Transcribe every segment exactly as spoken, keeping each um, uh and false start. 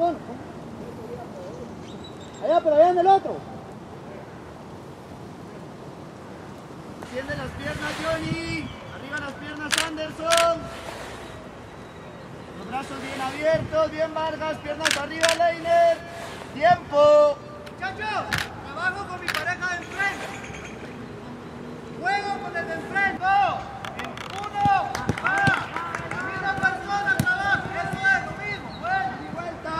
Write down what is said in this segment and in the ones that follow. Carlos. Allá, por allá en el otro. Enciende las piernas, Johnny. Arriba las piernas, Anderson. Los brazos bien abiertos, bien Vargas. Piernas arriba, Leiner. Tiempo. Muchachos, trabajo con mi pareja de enfrente. Juego con el de enfrente. En uno, para. La misma persona trabaja. Eso es lo mismo. Bueno, y vuelta.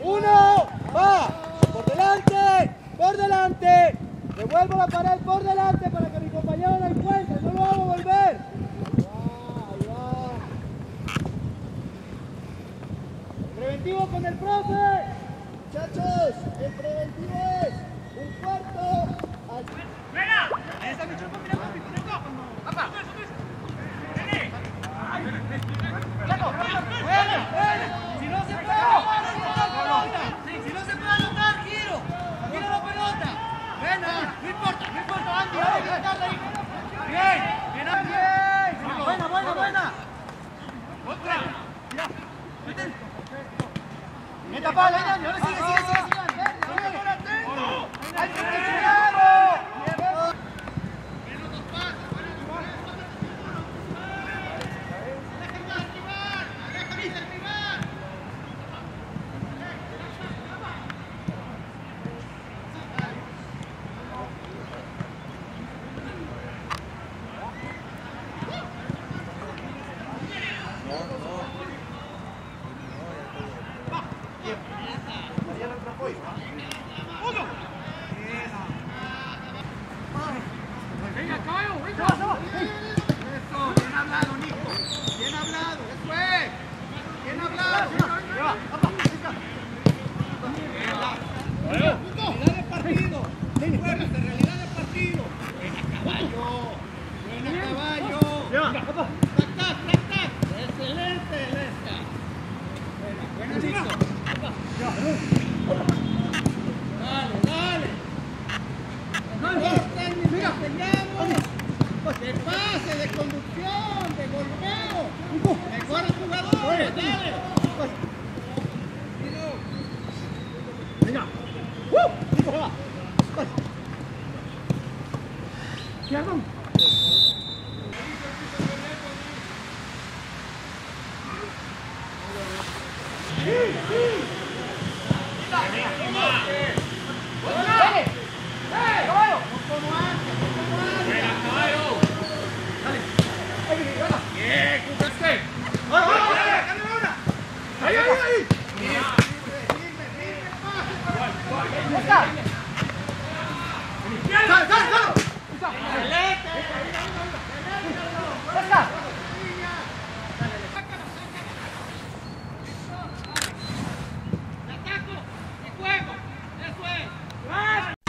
Uno, va, por delante, por delante, devuelvo la pared por delante para que mi compañero la encuentre, no lo vamos a volver. Preventivo con el profe, muchachos, el preventivo es un cuarto al... ¡Venga! ¡Esa mi chupo, mira, papi, con el cojo! ¡Apa! ¡Vení! ¡Venga! ¡Venga! ¡Si no se puede! Si no se puede anotar, giro. Giro la pelota. Ven, no importa, no importa, Andy. Bien, bien, Andy. Buena, buena, buena. Otra. Mete. Meta pala, Andy. Ahora sigue, sigue, sigue. Ven, hay que presionarlo.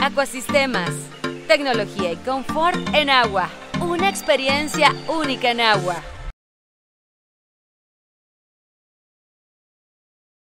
Acuasistemas, tecnología y confort en agua, una experiencia única en agua.